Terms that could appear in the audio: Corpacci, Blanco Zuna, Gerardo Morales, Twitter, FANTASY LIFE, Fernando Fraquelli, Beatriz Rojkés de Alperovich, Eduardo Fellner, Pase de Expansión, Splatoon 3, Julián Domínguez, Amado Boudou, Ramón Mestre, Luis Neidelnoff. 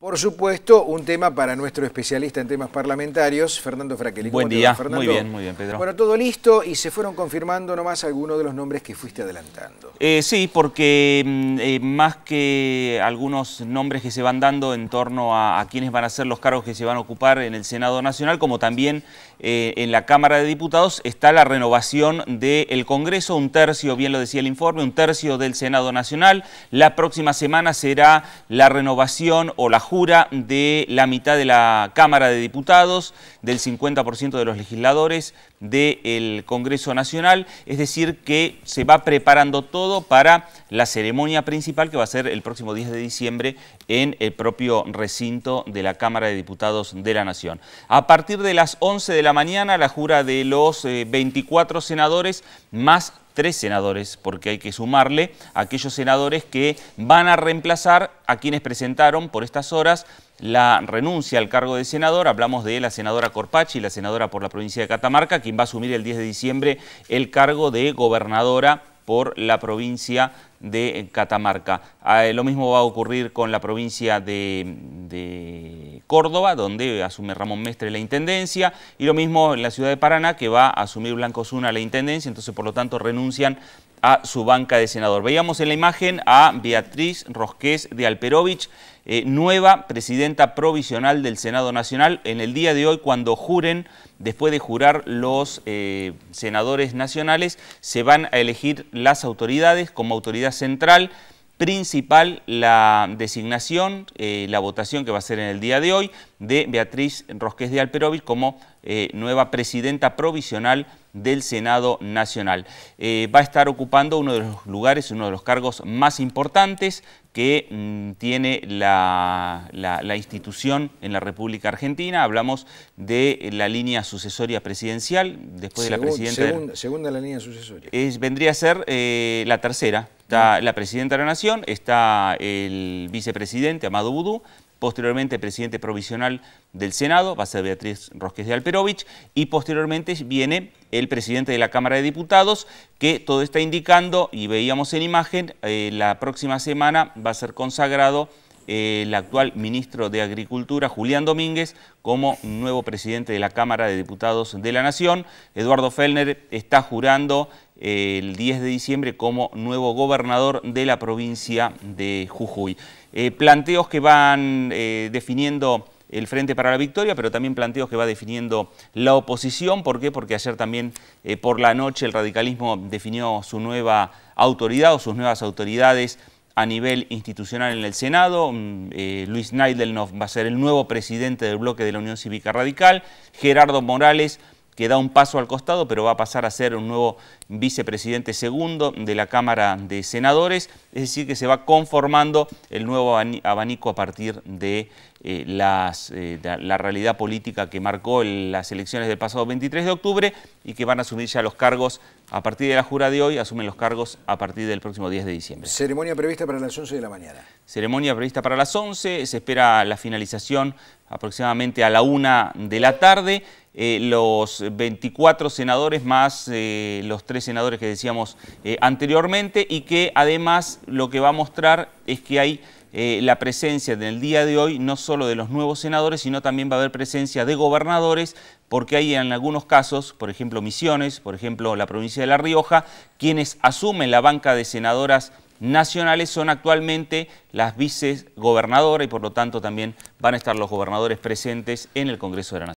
Por supuesto, un tema para nuestro especialista en temas parlamentarios, Fernando Fraquelli. Buen día, Fernando. Muy bien, Pedro. Bueno, todo listo y se fueron confirmando nomás algunos de los nombres que fuiste adelantando. Sí, porque más que algunos nombres que se van dando en torno a quienes van a ser los cargos que se van a ocupar en el Senado Nacional, como también en la Cámara de Diputados, está la renovación del Congreso, un tercio, bien lo decía el informe, un tercio del Senado Nacional. La próxima semana será la renovación o la jura de la mitad de la Cámara de Diputados, del 50% de los legisladores del Congreso Nacional, es decir que se va preparando todo para la ceremonia principal que va a ser el próximo 10 de diciembre en el propio recinto de la Cámara de Diputados de la Nación. A partir de las 11 de la mañana, la jura de los 24 senadores más 3 senadores, porque hay que sumarle a aquellos senadores que van a reemplazar a quienes presentaron por estas horas la renuncia al cargo de senador. Hablamos de la senadora Corpacci, la senadora por la provincia de Catamarca, quien va a asumir el 10 de diciembre el cargo de gobernadora por la provincia de Catamarca. Lo mismo va a ocurrir con la provincia de Córdoba, donde asume Ramón Mestre la intendencia, y lo mismo en la ciudad de Paraná, que va a asumir Blanco Zuna la intendencia, entonces por lo tanto renuncian a su banca de senador. Veíamos en la imagen a Beatriz Rojkés de Alperovich, nueva presidenta provisional del Senado Nacional. En el día de hoy, cuando juren, después de jurar los senadores nacionales, se van a elegir las autoridades como autoridad central, principal la designación, la votación que va a ser en el día de hoy de Beatriz Rojkés de Alperovich como nueva presidenta provisional del Senado Nacional. Va a estar ocupando uno de los lugares, uno de los cargos más importantes que tiene la institución en la República Argentina. Hablamos de la línea sucesoria presidencial, después de la presidenta... Segunda la línea sucesoria. Vendría a ser la tercera. Está la presidenta de la Nación, está el vicepresidente Amado Boudou, posteriormente presidente provisional del Senado, va a ser Beatriz Rojkés de Alperovich, y posteriormente viene el presidente de la Cámara de Diputados, que todo está indicando, y veíamos en imagen, la próxima semana va a ser consagrado el actual ministro de Agricultura, Julián Domínguez, como nuevo presidente de la Cámara de Diputados de la Nación. Eduardo Fellner está jurando el 10 de diciembre como nuevo gobernador de la provincia de Jujuy. Planteos que van definiendo el Frente para la Victoria, pero también planteos que va definiendo la oposición. ¿Por qué? Porque ayer también por la noche el radicalismo definió su nueva autoridad o sus nuevas autoridades a nivel institucional en el Senado. Luis Neidelnoff va a ser el nuevo presidente del bloque de la Unión Cívica Radical. Gerardo Morales, que da un paso al costado, pero va a pasar a ser un nuevo vicepresidente segundo de la Cámara de Senadores. Es decir, que se va conformando el nuevo abanico a partir de la realidad política que marcó las elecciones del pasado 23 de octubre y que van a asumir ya los cargos a partir de la jura de hoy, asumen los cargos a partir del próximo 10 de diciembre. Ceremonia prevista para las 11 de la mañana. Ceremonia prevista para las 11, se espera la finalización aproximadamente a la 1 de la tarde. Los 24 senadores más los 3 senadores que decíamos anteriormente, y que además lo que va a mostrar es que hay la presencia en el día de hoy no solo de los nuevos senadores, sino también va a haber presencia de gobernadores, porque hay en algunos casos, por ejemplo Misiones, por ejemplo la provincia de La Rioja, quienes asumen la banca de senadoras nacionales son actualmente las vicegobernadoras, y por lo tanto también van a estar los gobernadores presentes en el Congreso de la Nación.